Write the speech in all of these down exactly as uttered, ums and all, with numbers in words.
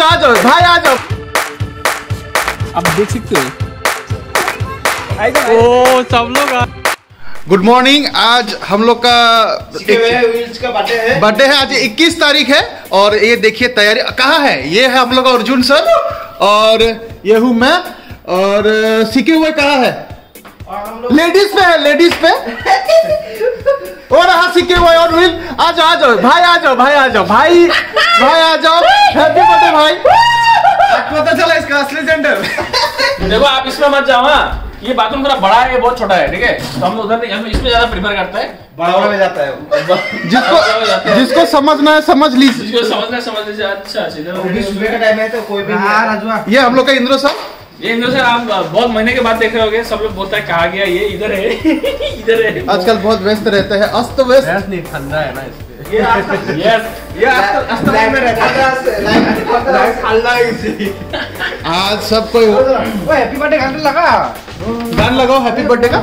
जाओ आ जाओ भाई आ जाओ। आप देख सकते हो ओ सब लोग। Good morning. आज हम लोग का बर्थडे है, आज इक्कीस तारीख है और ये देखिए तैयारी कहाँ है। ये है हम लोग का अर्जुन सर और ये हूँ मैं और सीखे हुए कहाँ है, लेडीज पे है, लेडीज पे और रहा सीखे हुए और विल। आ जाओ आ जाओ भाई आ जाओ भाई आ जाओ भाई भाई आ जाओ। हैप्पी बर्थडे भाई। पता चला इसका असली सेंटर। देखो आप इसमें मत जाओ। ये बाथरूम थोड़ा बड़ा है, ये बहुत छोटा है, ठीक है। तो हम उधर नहीं, हम इसमें ज्यादा प्रेफर करते हैं, बड़ा वाला में जाता है। जिसको जिसको समझना है समझ लीजिए, जिसको समझना है समझ लीजिए। अच्छा अच्छा, सुबह का टाइम है तो कोई भी नहीं। ये हम लोग का इंद्रो साहब, ये इंद्रो साहब आप बहुत महीने के बाद देख रहे होंगे। सब लोग बोलता है कहा गया, ये इधर है इधर है। आजकल बहुत व्यस्त रहते हैं, अस्त व्यस्त। नहीं ठंडा है ना इसलिए। ये अस्त में रहता है। आज सब कोई हैप्पी बर्थडे गाना लगा, गाना लगाओ हैप्पी बर्थडे का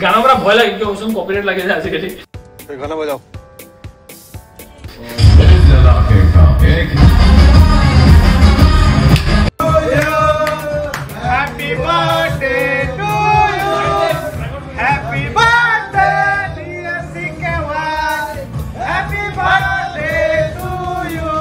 गाना। बड़ा भय लगे क्योंकि उसमें कॉपीराइट लगेगा। ऐसे करके गाना बजाओ। Happy birthday to you, happy birthday dear सीके वाई, हैप्पी बर्थडे टू यू।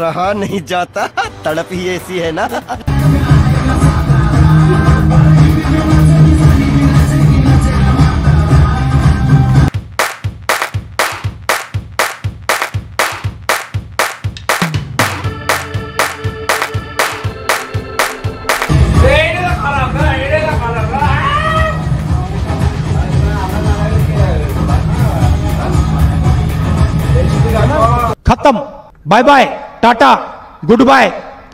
रहा नहीं जाता, तड़प ही ऐसी है ना। खत्म, bye bye, Tata, good bye,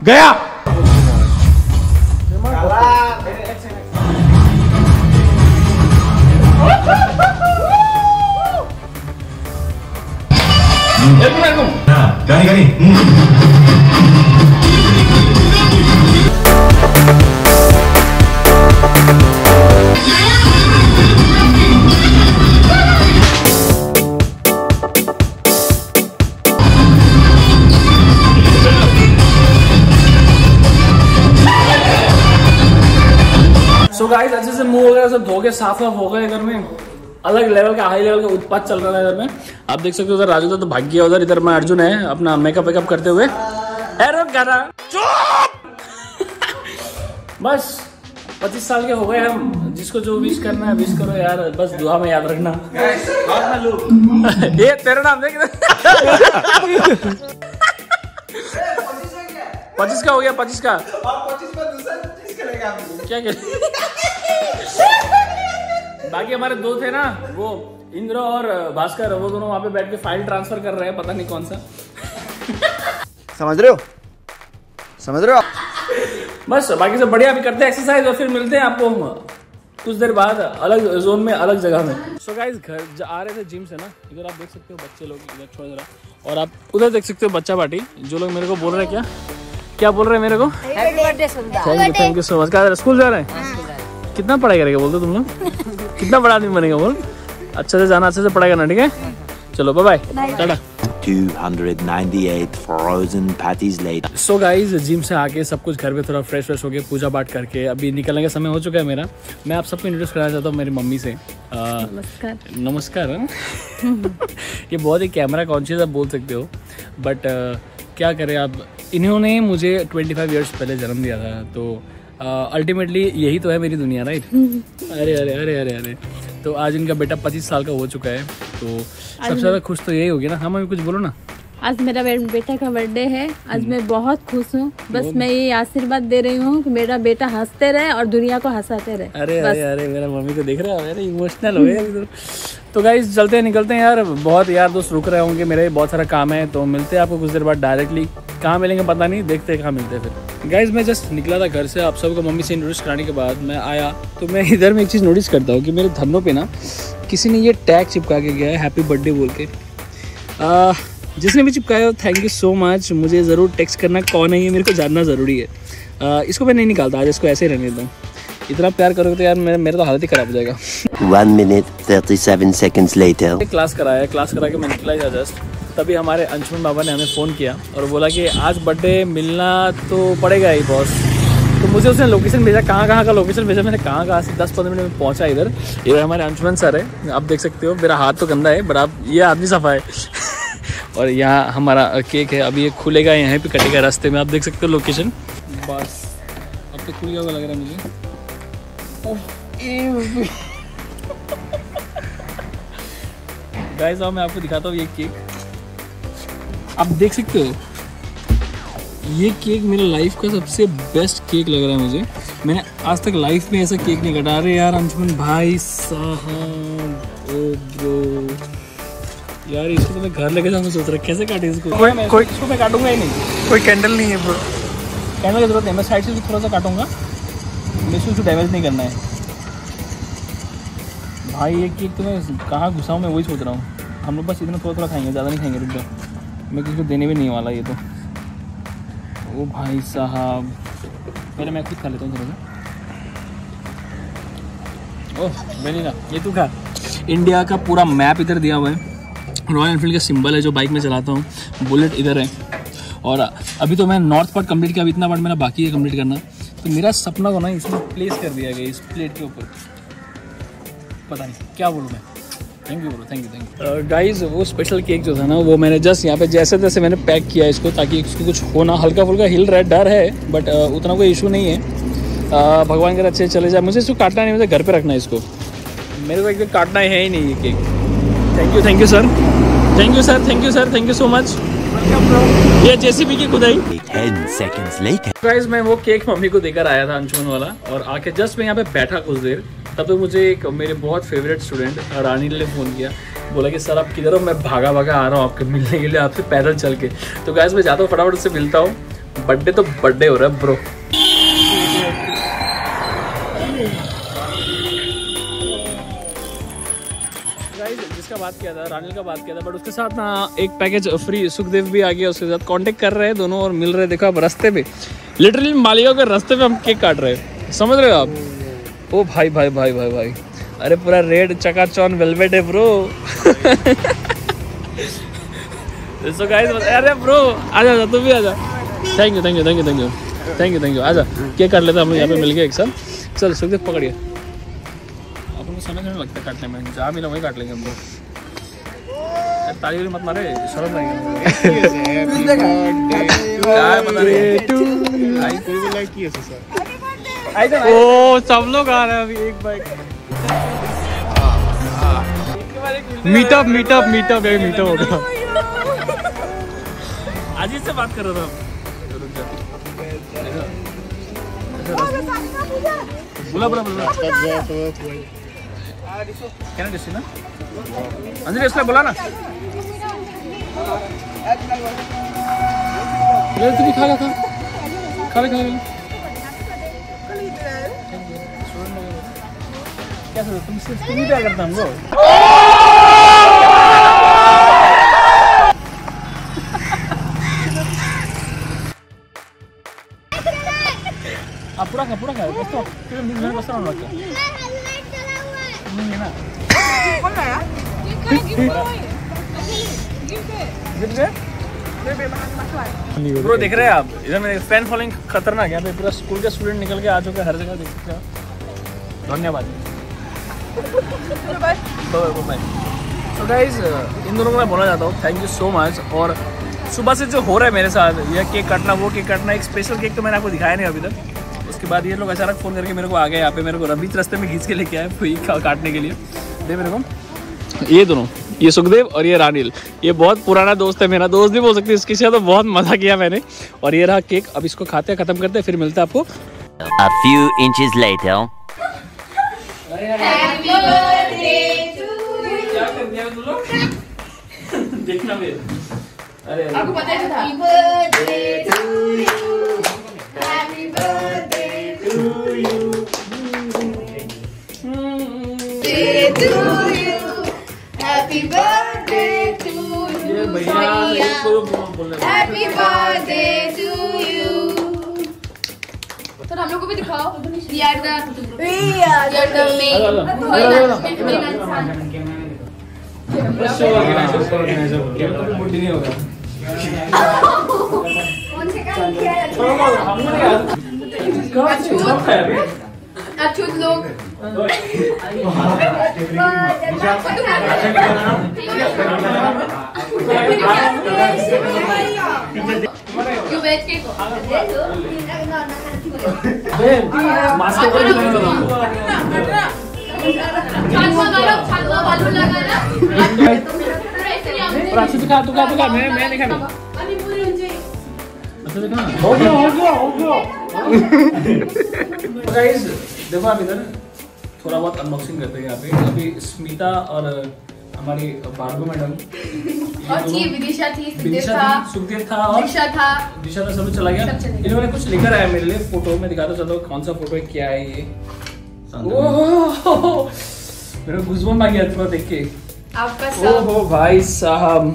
गया। गाड़ी गाड़ी गाइस अच्छे से मुंह वगैरह सब धो के साफ साफ हो गए। घर में अलग लेवल का, हाई लेवल का उत्पात चल रहा है घर में। आप देख सकते हो उधर राजू तो भाग गया, उधर इधर मैं अर्जुन है अपना मेकअप वेकअप करते हुए। बस पच्चीस साल के हो गए हम। जिसको जो विश करना है विश करो यार, बस दुआ में याद रखना। ये तेरा नाम देख पच्चीस का हो गया, पच्चीस का क्या करें। बाकी हमारे दो थे ना, वो इंद्रो और भास्कर, वो दोनों वहाँ पे बैठ के फाइल ट्रांसफर कर रहे हैं, पता नहीं कौन सा। समझ रहे हो, समझ रहे हो आप। बस बाकी सब बढ़िया। अभी करते हैं एक्सरसाइज और फिर मिलते हैं आपको कुछ देर बाद अलग जोन में, अलग जगह में। सो गाइस घर आ रहे थे जिम से ना, इधर आप देख सकते हो बच्चे लोग, इधर छोड़ जरा, और आप उधर देख सकते हो बच्चा पार्टी। जो लोग मेरे को बोल रहे हैं क्या क्या बोल रहे हैं मेरे को, thank you thank you so much. क्या स्कूल जा रहे हैं? कितना पढ़ाई करेगा बोल दो तुम लोग। कितना बड़ा आदमी बनेगा बोल। अच्छे से जाना, अच्छे से पढ़ाई करना, ठीक है। चलो बाय बाय, टाटा। दो सौ अट्ठानवे frozen patties later. So guys, gym से आके सब कुछ घर पे थोड़ा फ्रेश फ्रेश होके पूजा पाठ करके अभी निकलने का समय हो चुका है मेरा। मैं आप सबको इंट्रोड्यूस कराना चाहता हूँ मेरी मम्मी से। आ, नमस्कार नमस्कार। ये बहुत ही कैमरा कॉन्शियस आप बोल सकते हो, बट क्या करें आप, इन्होंने मुझे पच्चीस इयर्स पहले जन्म दिया था, तो अल्टीमेटली यही तो है मेरी दुनिया, राइट। अरे अरे अरे अरे अरे तो आज इनका बेटा पच्चीस साल का हो चुका है, तो सबसे ज़्यादा खुश तो यही होगी ना। हाँ मम्मी कुछ बोलो ना। आज मेरा बेटा का बर्थडे है, आज मैं बहुत खुश हूँ। बस मैं ये आशीर्वाद दे रही हूँ कि मेरा बेटा हंसते रहे और दुनिया को हंसाते रहे। अरे अरे अरे, मेरा मम्मी को देख रहा है, अरे इमोशनल हो गया। तो गाइस चलते हैं, निकलते हैं यार। बहुत यार दोस्त रुक रहे होंगे, मेरे बहुत सारा काम है। तो मिलते हैं आपको कुछ देर बाद, डायरेक्टली कहाँ मिलेंगे पता नहीं, देखते हैं कहाँ मिलते हैं फिर। गाइस मैं जस्ट निकला था घर से, आप सबको मम्मी से इंट्रोड्यूस कराने के बाद मैं आया। तो मैं इधर में एक चीज़ नोटिस करता हूँ कि मेरे धन्नों पे ना किसी ने ये टैग चिपका के गया है, हैप्पी बर्थडे बोल के। आ, जिसने भी चिपकाया हो थैंक यू सो मच। मुझे ज़रूर टेक्स्ट करना कौन है ये, मेरे को जानना ज़रूरी है। आ, इसको मैं नहीं निकालता, आज इसको ऐसे ही रहने देता हूँ। इतना प्यार करोगे तो यार मेरा मेरा तो हालत ही खराब हो जाएगा। one minute thirty-seven seconds later class कराया, क्लास करा के मैं निकला था जस्ट, तभी हमारे अंशुमन बाबा ने हमें फ़ोन किया और बोला कि आज बर्थडे मिलना तो पड़ेगा ही बॉस। तो मुझे उसने लोकेशन भेजा, कहाँ कहाँ का लोकेशन भेजा। मैंने कहाँ कहाँ से दस पंद्रह मिनट में पहुँचा इधर। ये हमारे अंशुमन सर है, आप देख सकते हो मेरा हाथ तो गंदा है, बट आप ये आदमी सफ़ा है। और यहाँ हमारा केक है, अभी ये खुलेगा, यहाँ पे कटेगा रास्ते में, आप देख सकते हो लोकेशन। बस अब तो खुल गया लग रहा है मुझे। गाइस आओ मैं आपको दिखाता हूँ ये केक, आप देख सकते हो। ये केक मेरे लाइफ का सबसे बेस्ट केक लग रहा है मुझे, मैंने आज तक लाइफ में ऐसा केक नहीं कटा। अरे यार अंशुमन भाई साहब, ओ ब्रो यार इसको तो मैं घर लेके जाऊंगा सोच रहा, कैसे काटे इसको। कोई मैं कोई इसको मैं काटूंगा ही नहीं, कोई कैंडल नहीं है ब्रो, कैंडल की जरूरत है। मैं साइड से थोड़ा सा काटूंगा, इसको डैमेज नहीं करना है। भाई ये केक तो मैं कहाँ घुसाऊँ, मैं वही सोच रहा हूँ। हम लोग बस इतना थोड़ा थोड़ा खाएंगे, ज़्यादा नहीं खाएंगे। रुक जाओ, मैं किसी को देने भी नहीं वाला ये तो। ओ भाई साहब, पहले मैं खुद खा लेता हूँ थोड़ा सा। ओह मैंने ना, ये तू खा। इंडिया का पूरा मैप इधर दिया हुआ है, रॉयल एनफील्ड का सिंबल है जो बाइक में चलाता हूँ, बुलेट इधर है। और अभी तो मैं नॉर्थ पार्ट कंप्लीट किया, अभी इतना पार्ट मेरा बाकी है कंप्लीट करना। तो मेरा सपना को ना इसमें प्लेस कर दिया गया, इस प्लेट के ऊपर, पता नहीं क्या बोलूँ मैं। Thank you bro, thank you thank you guys. वो स्पेशल केक जो था ना, वो मैंने जस्ट यहाँ पे जैसे तैसे मैंने पैक किया इसको, ताकि इसको कुछ हो ना। हल्का फुल्का हिल रहा है, डर है, बट उतना कोई इशू नहीं है। भगवान के अच्छे चले जाए। मुझे इसको काटना नहीं, मुझे घर पर रखना है इसको, मेरे को एकदम काटना है ही नहीं ये cake. Thank you thank you sir, thank you sir, thank you sir, thank you so much. ये जेसीबी की खुदाई। गाइस मैं वो केक मम्मी को देकर आया था अंशुमन वाला, और आके जस्ट मैं यहाँ पे बैठा कुछ देर, तब तो मुझे एक मेरे बहुत फेवरेट स्टूडेंट रानील ने फ़ोन किया, बोला कि सर आप किधर हो। मैं भागा भागा आ रहा हूँ आपके मिलने के लिए, आपसे पैदल चल के। तो गाइस मैं जाता हूँ, फटाफट से मिलता हूँ। बर्थडे तो बर्थडे हो रहा है ब्रो। जिसका बात किया था, रानिल का बात किया था, बट उसके साथ ना एक पैकेज फ्री सुखदेव भी आ गया उसके साथ। कांटेक्ट कर रहे हैं दोनों और मिल रहे हैं। देखो आप रास्ते पे, लिटरली मालियों के रास्ते पे हम केक काट रहे हैं, समझ रहे हो आप। ओ भाई भाई भाई भाई भाई, अरे पूरा रेड चकाचौन वेलवेट है ब्रो। सो गाइस अरे ब्रो आजा आजा, तू भी आजा। Thank you thank you thank you thank you thank you thank you आजा, केक काट लेता हम यहाँ पे मिल के एक साथ। चल सुखदेव पकड़िए, समय समय लगता है काटने में, जहाँ मिला वही काट लेंगे हम लोग। ताली मत मारे, शर्म आएगी। ओ सब लोग आ रहे हैं अभी, एक बाइक। मीटअप मीटअप मीटअप है, मीटअप होगा। अजीत से बात कर रहा था, बोला बोला ना? अंजलि उसने बोला ना, तू भी खा रहा था। खा रहे खा रहे क्या तुम तुम क्या करता हमको। पूरा खा पूरा खा बस्ता लगता नहीं है ना। कौन लाया? ब्रो देख रहे हैं आप, इधर मेरे फैन फॉलोइंग खतरनाक है। पूरा स्कूल के स्टूडेंट निकल के आ चुके हैं, हर जगह देख सकते हैं। धन्यवाद। तो गाइस इन दोनों को मैं बोलना चाहता हूँ थैंक यू सो मच। और सुबह से जो हो रहा है मेरे साथ, यह केक काटना वो केक काटना, एक स्पेशल केक तो मैंने आपको दिखाया नहीं अभी तक। उसके बाद ये लोग अचानक फ़ोन करके मेरे को आ गए यहाँ पे, मेरे को रवि रास्ते में खींच के लेके आए काटने के लिए। दे मेरे को ये दोनों ये सुखदेव और ये रानिल, ये बहुत पुराना दोस्त है, मेरा दोस्त भी बोल सकते हैं। इसके साथ तो बहुत मज़ा किया मैंने। और ये रहा केक, अब इसको खाते हैं, ख़त्म करते हैं, फिर मिलता है आपको। A few inches later. Happy birthday to you. क्या कर दिया तुम लोग? देखना मेरे। अरे आपको पता है था। Happy birthday to you. Happy birthday to you. Birthday to you. Happy birthday to you. भैया Happy birthday to you. तो हम लोग को भी दिखाओ। We are the We are the main. Master दिखा दिखा दिखा मैं मैं दिखा हो गया हो गया हो गया। गाइस देखो आप इधर थोड़ा बहुत अनबॉक्सिंग करते हैं यहाँ पे। अभी स्मिता और हमारी बार्गो मैडम और थी विदिशा थी सुखदेव था और दिशा था दिशा था सब चला गया। इन्होंने कुछ लेकर आया मेरे लिए फोटो, मैं दिखाता चलो कौन सा फोटो है, क्या है ये। मेरा गुजबम आ गया थोड़ा देख के आपका सब। ओहो भाई साहब,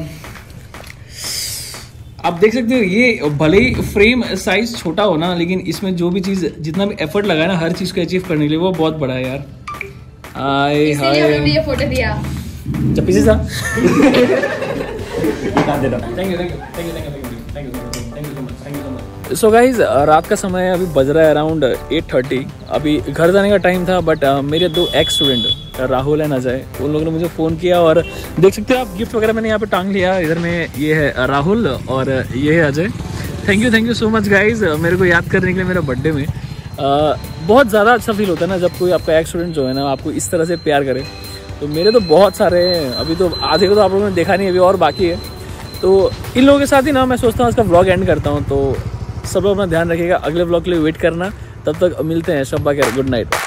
आप देख सकते हो ये भले ही फ्रेम साइज छोटा हो ना, लेकिन इसमें जो भी चीज़ जितना भी एफर्ट लगा ना हर चीज़ को अचीव करने के लिए, वो बहुत बड़ा है यार। आए हाय ये फोटो दिया जब पीछे था। सो गाइज रात का समय अभी बज रहा है अराउंड एट थर्टी। अभी घर जाने का टाइम था, बट uh, मेरे दो ex student Rahul and Ajay, उन लोगों ने मुझे फ़ोन किया और देख सकते हो आप गिफ्ट वगैरह मैंने यहाँ पे टांग लिया। इधर में ये है राहुल और ये है Ajay. Thank you thank you so much guys मेरे को याद करने के लिए मेरे बर्थडे में। uh, बहुत ज़्यादा अच्छा फील होता है ना जब कोई आपका एक्स स्टूडेंट जो है ना आपको इस तरह से प्यार करे। तो मेरे तो बहुत सारे हैं, अभी तो आधे को तो आप लोगों ने देखा नहीं, अभी और बाकी है। तो इन लोगों के साथ ही ना मैं सोचता हूँ इसका व्लॉग एंड करता हूँ। तो सब लोग अपना ध्यान रखिएगा, अगले व्लॉग के लिए वेट करना, तब तक मिलते हैं। शब्बा खैर, गुड नाइट।